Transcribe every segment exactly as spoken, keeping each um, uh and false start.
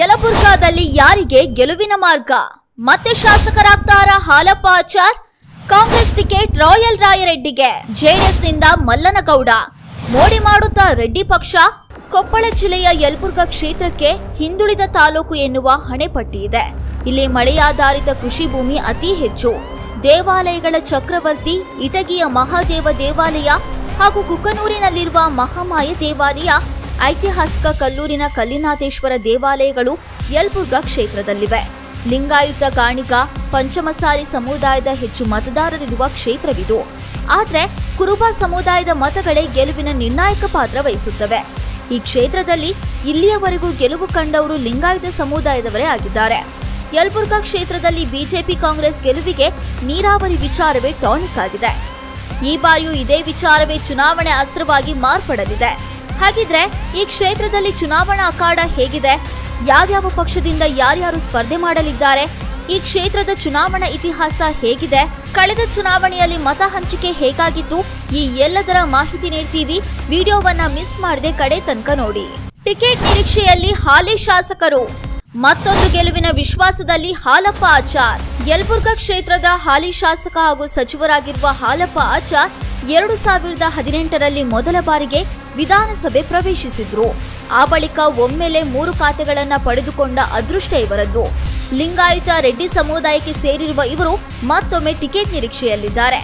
ಯಲಬುರ್ಗಾದಲ್ಲಿ ಯಾರಿಗೆ ಗೆಲುವಿನ ಮಾರ್ಗ? ಮತ್ತೆ ಶಾಸಕರಾಗ್ತಾರಾ ಹಾಲಪ್ಪ ಆಚಾರ್? ಕಾಂಗ್ರೆಸ್ ಟಿಕೆಟ್ ರಾಯಲ್ ರಾಯರೆಡ್ಡಿಗೆ, ಜೆಡಿಎಸ್ ನಿಂದ ಮಲ್ಲನಗೌಡ. ಮೋಡಿ ಮಾಡುತ್ತಾ ರೆಡ್ಡಿ ಪಕ್ಷ? ಕೊಪ್ಪಳ ಜಿಲ್ಲೆಯ ಯಲಬುರ್ಗ ಕ್ಷೇತ್ರಕ್ಕೆ ಹಿಂದುಳಿದ ತಾಲೂಕು ಎನ್ನುವ ಹಣೆಪಟ್ಟಿ ಇದೆ. ಇಲ್ಲಿ ಮಳೆಯಾಧಾರಿತ ಕೃಷಿ ಭೂಮಿ ಅತಿ ಹೆಚ್ಚು. ದೇವಾಲಯಗಳ ಚಕ್ರವರ್ತಿ ಇಟಗಿಯ ಮಹಾದೇವ ದೇವಾಲಯ ಹಾಗೂ ಕುಕನೂರಿನಲ್ಲಿರುವ ಮಹಾಮಾಯ ದೇವಾಲಯ, ಐತಿಹಾಸಿಕ ಕಲ್ಲೂರಿನ ಕಲ್ಲಿನಾಥೇಶ್ವರ ದೇವಾಲಯಗಳು ಯಲಬುರ್ಗ ಕ್ಷೇತ್ರದಲ್ಲಿವೆ. ಲಿಂಗಾಯುತ ಗಾಣಿಗ ಪಂಚಮಸಾಲಿ ಸಮುದಾಯದ ಹೆಚ್ಚು ಮತದಾರರಿರುವ ಕ್ಷೇತ್ರವಿದು. ಆದರೆ ಕುರುಬ ಸಮುದಾಯದ ಮತಗಳೇ ಗೆಲುವಿನ ನಿರ್ಣಾಯಕ ಪಾತ್ರ ವಹಿಸುತ್ತವೆ. ಈ ಕ್ಷೇತ್ರದಲ್ಲಿ ಇಲ್ಲಿಯವರೆಗೂ ಗೆಲುವು ಕಂಡವರು ಲಿಂಗಾಯುತ ಸಮುದಾಯದವರೇ ಆಗಿದ್ದಾರೆ. ಯಲಬುರ್ಗ ಕ್ಷೇತ್ರದಲ್ಲಿ ಬಿಜೆಪಿ ಕಾಂಗ್ರೆಸ್ ಗೆಲುವಿಗೆ ನೀರಾವರಿ ವಿಚಾರವೇ ಟಾನಿಕ್ ಆಗಿದೆ. ಈ ಬಾರಿಯೂ ಇದೇ ವಿಚಾರವೇ ಚುನಾವಣೆ ಅಸ್ತ್ರವಾಗಿ ಮಾರ್ಪಡಲಿದೆ. ಹಾಗಿದ್ರೆ ಈ ಕ್ಷೇತ್ರದಲ್ಲಿ ಚುನಾವಣಾ ಅಖಾಡ ಹೇಗಿದೆ? ಯಾವ್ಯಾವ ಪಕ್ಷದಿಂದ ಯಾರ್ಯಾರು ಸ್ಪರ್ಧೆ ಮಾಡಲಿದ್ದಾರೆ? ಈ ಕ್ಷೇತ್ರದ ಚುನಾವಣಾ ಇತಿಹಾಸ ಹೇಗಿದೆ? ಕಳೆದ ಚುನಾವಣೆಯಲ್ಲಿ ಮತ ಹಂಚಿಕೆ ಹೇಗಾಗಿತ್ತು? ಈ ಎಲ್ಲದರ ಮಾಹಿತಿ ನೀಡ್ತೀವಿ. ವಿಡಿಯೋವನ್ನ ಮಿಸ್ ಮಾಡದೆ ಕಡೆ ತನಕ ನೋಡಿ. ಟಿಕೆಟ್ ನಿರೀಕ್ಷೆಯಲ್ಲಿ ಹಾಲಿ ಶಾಸಕರು ಮತ್ತೊಂದು ಗೆಲುವಿನ ವಿಶ್ವಾಸದಲ್ಲಿ ಹಾಲಪ್ಪ ಆಚಾರ್. ಯಲಬುರ್ಗ ಕ್ಷೇತ್ರದ ಹಾಲಿ ಶಾಸಕ ಹಾಗೂ ಸಚಿವರಾಗಿರುವ ಹಾಲಪ್ಪ ಆಚಾರ್ ಎರಡು ಸಾವಿರದ ಹದಿನೆಂಟರಲ್ಲಿ ಮೊದಲ ಬಾರಿಗೆ ವಿಧಾನಸಭೆ ಪ್ರವೇಶಿಸಿದ್ರು. ಆ ಬಳಿಕ ಒಮ್ಮೆಲೆ ಮೂರು ಖಾತೆಗಳನ್ನು ಪಡೆದುಕೊಂಡ ಅದೃಷ್ಟ ಇವರದ್ದು. ಲಿಂಗಾಯುತ ರೆಡ್ಡಿ ಸಮುದಾಯಕ್ಕೆ ಸೇರಿರುವ ಇವರು ಮತ್ತೊಮ್ಮೆ ಟಿಕೆಟ್ ನಿರೀಕ್ಷೆಯಲ್ಲಿದ್ದಾರೆ.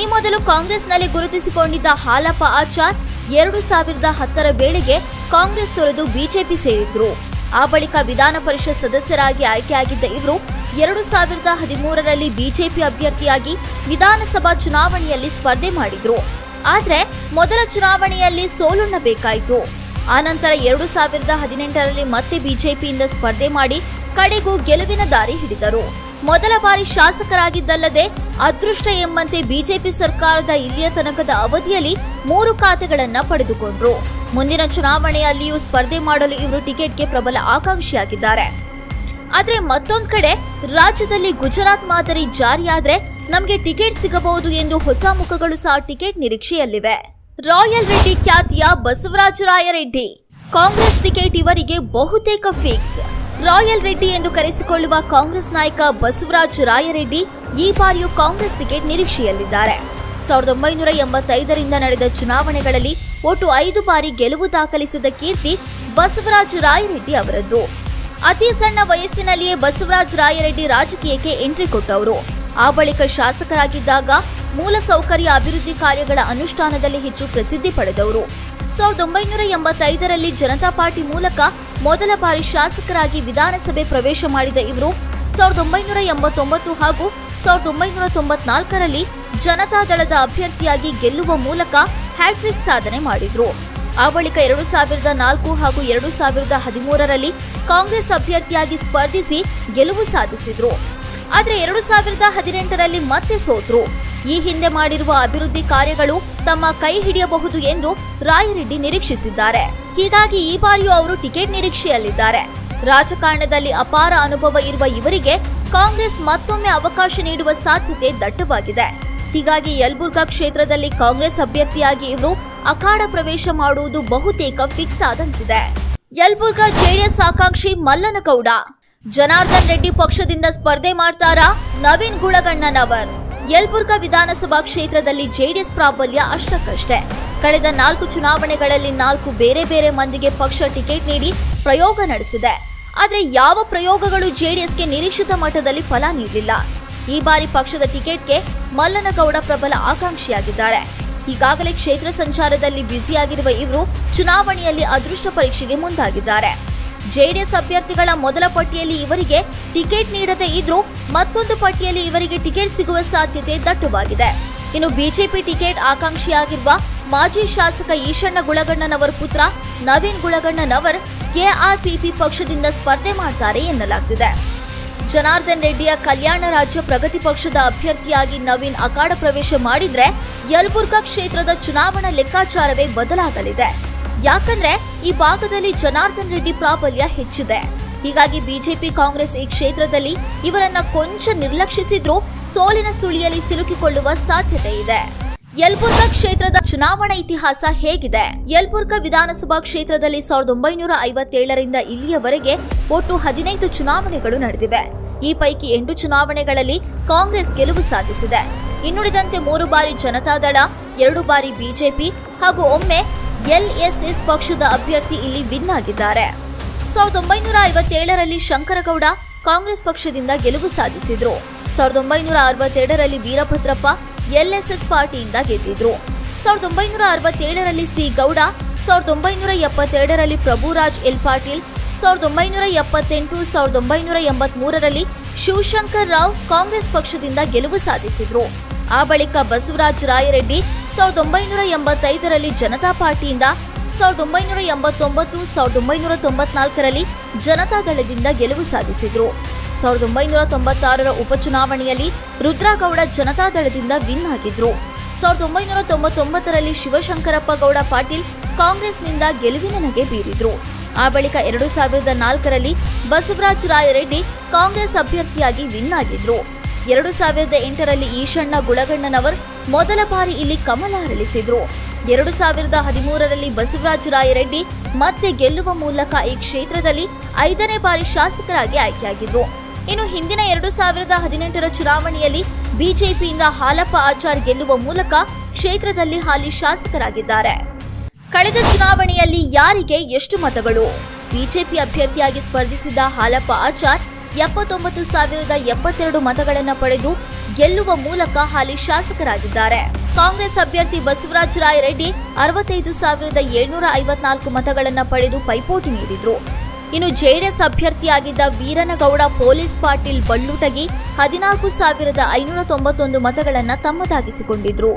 ಈ ಮೊದಲು ಕಾಂಗ್ರೆಸ್ನಲ್ಲಿ ಗುರುತಿಸಿಕೊಂಡಿದ್ದ ಹಾಲಪ್ಪ ಆಚಾರ್ ಎರಡು ಸಾವಿರದ ಹತ್ತರ ವೇಳೆಗೆ ಕಾಂಗ್ರೆಸ್ ತೊರೆದು ಬಿಜೆಪಿ ಸೇರಿದ್ರು. ಆ ಬಳಿಕ ವಿಧಾನ ಪರಿಷತ್ ಸದಸ್ಯರಾಗಿ ಆಯ್ಕೆಯಾಗಿದ್ದ ಇವರು ಎರಡು ಸಾವಿರದ ಹದಿಮೂರರಲ್ಲಿ ಬಿಜೆಪಿ ಅಭ್ಯರ್ಥಿಯಾಗಿ ವಿಧಾನಸಭಾ ಚುನಾವಣೆಯಲ್ಲಿ ಸ್ಪರ್ಧೆ ಮಾಡಿದ್ರು. ಆದರೆ ಮೊದಲ ಚುನಾವಣೆಯಲ್ಲಿ ಸೋಲುಣ್ಣಬೇಕಾಯಿತು. ಆನಂತರ ಎರಡು ಸಾವಿರದ ಹದಿನೆಂಟರಲ್ಲಿ ಮತ್ತೆ ಬಿಜೆಪಿಯಿಂದ ಸ್ಪರ್ಧೆ ಮಾಡಿ ಕಡೆಗೂ ಗೆಲುವಿನ ದಾರಿ ಹಿಡಿದರು. ಮೊದಲ ಬಾರಿ ಶಾಸಕರಾಗಿದ್ದಲ್ಲದೆ ಅದೃಷ್ಟ ಎಂಬಂತೆ ಬಿಜೆಪಿ ಸರ್ಕಾರದ ಇಲ್ಲಿಯ ತನಕದ ಅವಧಿಯಲ್ಲಿ ಮೂರು ಖಾತೆಗಳನ್ನು ಪಡೆದುಕೊಂಡ್ರು. ಮುಂದಿನ ಚುನಾವಣೆಯಲ್ಲಿಯೂ ಸ್ಪರ್ಧೆ ಮಾಡಲು ಇವರು ಟಿಕೆಟ್ಗೆ ಪ್ರಬಲ ಆಕಾಂಕ್ಷಿಯಾಗಿದ್ದಾರೆ. ಆದರೆ ಮತ್ತೊಂದು ಕಡೆ ರಾಜ್ಯದಲ್ಲಿ ಗುಜರಾತ್ ಮಾದರಿ ಜಾರಿಯಾದರೆ ನಮಗೆ ಟಿಕೆಟ್ ಸಿಗಬಹುದು ಎಂದು ಹೊಸ ಮುಖಗಳು ಸಹ ಟಿಕೆಟ್ ನಿರೀಕ್ಷೆಯಲ್ಲಿವೆ. ರಾಯಲ್ ರೆಡ್ಡಿ ಖ್ಯಾತಿಯ ಬಸವರಾಜ ರಾಯರೆಡ್ಡಿ. ಕಾಂಗ್ರೆಸ್ ಟಿಕೆಟ್ ಇವರಿಗೆ ಬಹುತೇಕ ಫಿಕ್ಸ್. ರಾಯಲ್ ರೆಡ್ಡಿ ಎಂದು ಕರೆಸಿಕೊಳ್ಳುವ ಕಾಂಗ್ರೆಸ್ ನಾಯಕ ಬಸವರಾಜ ರಾಯರೆಡ್ಡಿ ಈ ಬಾರಿಯೂ ಕಾಂಗ್ರೆಸ್ ಟಿಕೆಟ್ ನಿರೀಕ್ಷೆಯಲ್ಲಿದ್ದಾರೆ. ಸಾವಿರದ ಒಂಬೈನೂರ ಎಂಬತ್ತೈದರಿಂದ ನಡೆದ ಚುನಾವಣೆಗಳಲ್ಲಿ ಒಟ್ಟು ಐದು ಬಾರಿ ಗೆಲುವು ದಾಖಲಿಸಿದ ಕೀರ್ತಿ ಬಸವರಾಜ ರಾಯರೆಡ್ಡಿ ಅವರದ್ದು. ಅತಿ ಸಣ್ಣ ವಯಸ್ಸಿನಲ್ಲಿಯೇ ಬಸವರಾಜ ರಾಯರೆಡ್ಡಿ ರಾಜಕೀಯಕ್ಕೆ ಎಂಟ್ರಿ ಕೊಟ್ಟವರು. ಆ ಬಳಿಕ ಶಾಸಕರಾಗಿದ್ದಾಗ ಮೂಲ ಸೌಕರ್ಯ ಅಭಿವೃದ್ಧಿ ಕಾರ್ಯಗಳ ಅನುಷ್ಠಾನದಲ್ಲಿ ಹೆಚ್ಚು ಪ್ರಸಿದ್ಧಿ ಪಡೆದವರು. ಸಾವಿರದ ಒಂಬೈನೂರ ಎಂಬತ್ತೈದರಲ್ಲಿ ಜನತಾ ಪಾರ್ಟಿ ಮೂಲಕ ಮೊದಲ ಬಾರಿ ಶಾಸಕರಾಗಿ ವಿಧಾನಸಭೆ ಪ್ರವೇಶ ಮಾಡಿದ ಇವರು ಸಾವಿರದ ಒಂಬೈನೂರ ಎಂಬತ್ತೊಂಬತ್ತು ಹಾಗೂ ಸಾವಿರದ ಒಂಬೈನೂರ ತೊಂಬತ್ನಾಲ್ಕರಲ್ಲಿ ಜನತಾದಳದ ಅಭ್ಯರ್ಥಿಯಾಗಿ ಗೆಲ್ಲುವ ಮೂಲಕ ಹ್ಯಾಟ್ರಿಕ್ ಸಾಧನೆ ಮಾಡಿದ್ರು. ಆ ಬಳಿಕ ಎರಡು ಸಾವಿರದ ನಾಲ್ಕು ಹಾಗೂ ಎರಡು ಸಾವಿರದ ಹದಿಮೂರರಲ್ಲಿ ಕಾಂಗ್ರೆಸ್ ಅಭ್ಯರ್ಥಿಯಾಗಿ ಸ್ಪರ್ಧಿಸಿ ಗೆಲುವು ಸಾಧಿಸಿದ್ರು. ಆದರೆ ಎರಡು ಸಾವಿರದ ಹದಿನೆಂಟರಲ್ಲಿ ಮತ್ತೆ ಸೋತ್ರು. ಈ ಹಿಂದೆ ಮಾಡಿರುವ ಅಭಿವೃದ್ಧಿ ಕಾರ್ಯಗಳು ತಮ್ಮ ಕೈ ಹಿಡಿಯಬಹುದು ಎಂದು ರಾಯರೆಡ್ಡಿ ನಿರೀಕ್ಷಿಸಿದ್ದಾರೆ. ಹೀಗಾಗಿ ಈ ಬಾರಿಯೂ ಅವರು ಟಿಕೆಟ್ ನಿರೀಕ್ಷೆಯಲ್ಲಿದ್ದಾರೆ. ರಾಜಕಾರಣದಲ್ಲಿ ಅಪಾರ ಅನುಭವ ಇರುವ ಇವರಿಗೆ ಕಾಂಗ್ರೆಸ್ ಮತ್ತೊಮ್ಮೆ ಅವಕಾಶ ನೀಡುವ ಸಾಧ್ಯತೆ ದಟ್ಟವಾಗಿದೆ. ಹೀಗಾಗಿ ಯಲಬುರ್ಗ ಕ್ಷೇತ್ರದಲ್ಲಿ ಕಾಂಗ್ರೆಸ್ ಅಭ್ಯರ್ಥಿಯಾಗಿ ಇವರು ಅಖಾಡ ಪ್ರವೇಶ ಮಾಡುವುದು ಬಹುತೇಕ ಫಿಕ್ಸ್ ಆದಂತಿದೆ. ಯಲಬುರ್ಗ ಜೆಡಿಎಸ್ ಆಕಾಂಕ್ಷಿ ಮಲ್ಲನಗೌಡ. ಜನಾರ್ದನ್ ರೆಡ್ಡಿ ಪಕ್ಷದಿಂದ ಸ್ಪರ್ಧೆ ಮಾಡ್ತಾರಾ ನವೀನ್ ಗುಳಗಣ್ಣನವರ್? ಯಲಬುರ್ಗ ವಿಧಾನಸಭಾ ಕ್ಷೇತ್ರದಲ್ಲಿ ಜೆಡಿಎಸ್ ಪ್ರಾಬಲ್ಯ ಅಷ್ಟಕ್ಕಷ್ಟೇ. ಕಳೆದ ನಾಲ್ಕು ಚುನಾವಣೆಗಳಲ್ಲಿ ನಾಲ್ಕು ಬೇರೆ ಬೇರೆ ಮಂದಿಗೆ ಪಕ್ಷ ಟಿಕೆಟ್ ನೀಡಿ ಪ್ರಯೋಗ ನಡೆಸಿದೆ. ಆದರೆ ಯಾವ ಪ್ರಯೋಗಗಳು ಜೆಡಿಎಸ್ಗೆ ನಿರೀಕ್ಷಿತ ಮಟ್ಟದಲ್ಲಿ ಫಲ ನೀಡಲಿಲ್ಲ. ಈ ಬಾರಿ ಪಕ್ಷದ ಟಿಕೆಟ್ಗೆ ಮಲ್ಲನಗೌಡ ಪ್ರಬಲ ಆಕಾಂಕ್ಷಿಯಾಗಿದ್ದಾರೆ. ಈಗಾಗಲೇ ಕ್ಷೇತ್ರ ಸಂಚಾರದಲ್ಲಿ ಬ್ಯುಸಿಯಾಗಿರುವ ಇವರು ಚುನಾವಣೆಯಲ್ಲಿ ಅದೃಷ್ಟ ಪರೀಕ್ಷೆಗೆ ಮುಂದಾಗಿದ್ದಾರೆ. ಜೆಡಿಎಸ್ ಅಭ್ಯರ್ಥಿಗಳ ಮೊದಲ ಪಟ್ಟಿಯಲ್ಲಿ ಇವರಿಗೆ ಟಿಕೆಟ್ ನೀಡದೇ ಇದ್ರೂ ಮತ್ತೊಂದು ಪಟ್ಟಿಯಲ್ಲಿ ಇವರಿಗೆ ಟಿಕೆಟ್ ಸಿಗುವ ಸಾಧ್ಯತೆ ದಟ್ಟವಾಗಿದೆ. ಇನ್ನು ಬಿಜೆಪಿ ಟಿಕೆಟ್ ಆಕಾಂಕ್ಷಿಯಾಗಿರುವ ಮಾಜಿ ಶಾಸಕ ಈಶಣ್ಣ ಗುಳಗಣ್ಣನವರ ಪುತ್ರ ನವೀನ್ ಗುಳಗಣ್ಣನವರ್ ಕೆಆರ್ಪಿಪಿ ಪಕ್ಷದಿಂದ ಸ್ಪರ್ಧೆ ಮಾಡ್ತಾರೆ ಎನ್ನಲಾಗ್ತಿದೆ. ಜನಾರ್ದನ್ ರೆಡ್ಡಿಯ ಕಲ್ಯಾಣ ರಾಜ್ಯ ಪ್ರಗತಿ ಪಕ್ಷದ ಅಭ್ಯರ್ಥಿಯಾಗಿ ನವೀನ್ ಅಖಾಡ ಪ್ರವೇಶ ಮಾಡಿದ್ರೆ ಯಲಬುರ್ಗ ಕ್ಷೇತ್ರದ ಚುನಾವಣಾ ಲೆಕ್ಕಾಚಾರವೇ ಬದಲಾಗಲಿದೆ. ಯಾಕಂದ್ರೆ ಈ ಭಾಗದಲ್ಲಿ ಜನಾರ್ದನ್ ರೆಡ್ಡಿ ಪ್ರಾಬಲ್ಯ ಹೆಚ್ಚಿದೆ. ಹೀಗಾಗಿ ಬಿಜೆಪಿ ಕಾಂಗ್ರೆಸ್ ಈ ಕ್ಷೇತ್ರದಲ್ಲಿ ಇವರನ್ನ ಕೊಂಚ ನಿರ್ಲಕ್ಷಿಸಿದ್ರೂ ಸೋಲಿನ ಸುಳಿಯಲ್ಲಿ ಸಿಲುಕಿಕೊಳ್ಳುವ ಸಾಧ್ಯತೆ ಇದೆ. ಯಲಬುರ್ಗ ಕ್ಷೇತ್ರದ ಚುನಾವಣಾ ಇತಿಹಾಸ ಹೇಗಿದೆ? ಯಲಬುರ್ಗ ವಿಧಾನಸಭಾ ಕ್ಷೇತ್ರದಲ್ಲಿ ಸಾವಿರದ ಒಂಬೈನೂರ ಐವತ್ತೇಳರಿಂದ ಇಲ್ಲಿಯವರೆಗೆ ಒಟ್ಟು ಹದಿನೈದು ಚುನಾವಣೆಗಳು ನಡೆದಿವೆ. ಈ ಪೈಕಿ ಎಂಟು ಚುನಾವಣೆಗಳಲ್ಲಿ ಕಾಂಗ್ರೆಸ್ ಗೆಲುವು ಸಾಧಿಸಿದೆ. ಇನ್ನುಳಿದಂತೆ ಮೂರು ಬಾರಿ ಜನತಾದಳ, ಎರಡು ಬಾರಿ ಬಿಜೆಪಿ ಹಾಗೂ ಒಮ್ಮೆ ಎಲ್ಎಸ್ಎಸ್ ಪಕ್ಷದ ಅಭ್ಯರ್ಥಿ ಇಲ್ಲಿ ವಿನ್ ಆಗಿದ್ದಾರೆ. ಸಾವಿರದ ಒಂಬೈನೂರ ಐವತ್ತೇಳರಲ್ಲಿ ಶಂಕರಗೌಡ ಕಾಂಗ್ರೆಸ್ ಪಕ್ಷದಿಂದ ಗೆಲುವು ಸಾಧಿಸಿದ್ರು. ಸಾವಿರದ ಒಂಬೈನೂರ ಅರವತ್ತೆರಡರಲ್ಲಿ ವೀರಭದ್ರಪ್ಪ ಎಲ್ಎಸ್ಎಸ್ ಪಾರ್ಟಿಯಿಂದ ಗೆದ್ದಿದ್ರು. ಸಾವಿರದ ಒಂಬೈನೂರ ಅರವತ್ತೇಳರಲ್ಲಿ ಸಿ ಗೌಡ, ಸಾವಿರದ ಒಂಬೈನೂರ ಎಪ್ಪತ್ತೆರಡರಲ್ಲಿ ಪ್ರಭುರಾಜ್ ಎಲ್ ಪಾಟೀಲ್, ಸಾವಿರದ ಒಂಬೈನೂರ ಎಪ್ಪತ್ತೆಂಟು ಸಾವಿರದ ಒಂಬೈನೂರ ಎಂಬತ್ತ್ ಮೂರರಲ್ಲಿ ಶಿವಶಂಕರ್ ರಾವ್ ಕಾಂಗ್ರೆಸ್ ಪಕ್ಷದಿಂದ ಗೆಲುವು ಸಾಧಿಸಿದ್ರು. ಆ ಬಳಿಕ ಬಸವರಾಜ ರಾಯರೆಡ್ಡಿ ಸಾವಿರದ ಒಂಬೈನೂರ ಎಂಬತ್ತೈದರಲ್ಲಿ ಜನತಾ ಪಾರ್ಟಿಯಿಂದ, ಸಾವಿರದ ಒಂಬೈನೂರ ಎಂಬತ್ತೊಂಬತ್ತು ಸಾವಿರದ ಒಂಬೈನೂರ ತೊಂಬತ್ನಾಲ್ಕರಲ್ಲಿ ಜನತಾದಳದಿಂದ ಗೆಲುವು ಸಾಧಿಸಿದ್ರು. ಸಾವಿರದ ಒಂಬೈನೂರ ತೊಂಬತ್ತಾರರ ಉಪಚುನಾವಣೆಯಲ್ಲಿ ರುದ್ರಗೌಡ ಜನತಾದಳದಿಂದ ವಿನ್ ಆಗಿದ್ರು. ಸಾವಿರದ ಒಂಬೈನೂರ ತೊಂಬತ್ತೊಂಬತ್ತರಲ್ಲಿ ಶಿವಶಂಕರಪ್ಪ ಗೌಡ ಪಾಟೀಲ್ ಕಾಂಗ್ರೆಸ್ನಿಂದ ಗೆಲುವಿನ ನಗೆ ಬೀರಿದ್ರು. ಆ ಬಳಿಕ ಎರಡು ಸಾವಿರದ ನಾಲ್ಕರಲ್ಲಿ ಬಸವರಾಜ ರಾಯರೆಡ್ಡಿ ಕಾಂಗ್ರೆಸ್ ಅಭ್ಯರ್ಥಿಯಾಗಿ ವಿನ್ ಆಗಿದ್ರು. ಎರಡು ಸಾವಿರದ ಎಂಟರಲ್ಲಿ ಈಶಣ್ಣ ಗುಳಗಣ್ಣನವರ್ ಮೊದಲ ಬಾರಿ ಇಲ್ಲಿ ಕಮಲ ಅರಳಿಸಿದ್ರು. ಎರಡು ಸಾವಿರದ ಹದಿಮೂರರಲ್ಲಿ ಬಸವರಾಜ ರಾಯರೆಡ್ಡಿ ಮತ್ತೆ ಗೆಲ್ಲುವ ಮೂಲಕ ಈ ಕ್ಷೇತ್ರದಲ್ಲಿ ಐದನೇ ಬಾರಿ ಶಾಸಕರಾಗಿ ಆಯ್ಕೆಯಾಗಿದ್ರು. ಇನ್ನು ಹಿಂದಿನ ಎರಡು ಸಾವಿರದ ಹದಿನೆಂಟರ ಚುನಾವಣೆಯಲ್ಲಿ ಬಿಜೆಪಿಯಿಂದ ಹಾಲಪ್ಪ ಆಚಾರ್ ಗೆಲ್ಲುವ ಮೂಲಕ ಕ್ಷೇತ್ರದಲ್ಲಿ ಹಾಲಿ ಶಾಸಕರಾಗಿದ್ದಾರೆ. ಕಳೆದ ಚುನಾವಣೆಯಲ್ಲಿ ಯಾರಿಗೆ ಎಷ್ಟು ಮತಗಳು? ಬಿಜೆಪಿ ಅಭ್ಯರ್ಥಿಯಾಗಿ ಸ್ಪರ್ಧಿಸಿದ್ದ ಹಾಲಪ್ಪ ಆಚಾರ್ ಎಪ್ಪತ್ತೊಂಬತ್ತು ಸಾವಿರದ ಎಪ್ಪತ್ತೆರಡು ಮತಗಳನ್ನು ಪಡೆದು ಗೆಲ್ಲುವ ಮೂಲಕ ಹಾಲಿ ಶಾಸಕರಾಗಿದ್ದಾರೆ. ಕಾಂಗ್ರೆಸ್ ಅಭ್ಯರ್ಥಿ ಬಸವರಾಜ ರಾಯರೆಡ್ಡಿ ಅರವತ್ತೈದು ಸಾವಿರದ ಏಳ್ನೂರ ಐವತ್ನಾಲ್ಕು ಮತಗಳನ್ನು ಪಡೆದು ಪೈಪೋಟಿ ನೀಡಿದ್ರು. ಇನ್ನು ಜೆಡಿಎಸ್ ಅಭ್ಯರ್ಥಿಯಾಗಿದ್ದ ವೀರನಗೌಡ ಪೊಲೀಸ್ ಪಾಟೀಲ್ ಬಳ್ಳುಟಗಿ ಹದಿನಾಲ್ಕು ಸಾವಿರದ ಐನೂರ ತೊಂಬತ್ತೊಂದು ಮತಗಳನ್ನು ತಮ್ಮದಾಗಿಸಿಕೊಂಡಿದ್ರು.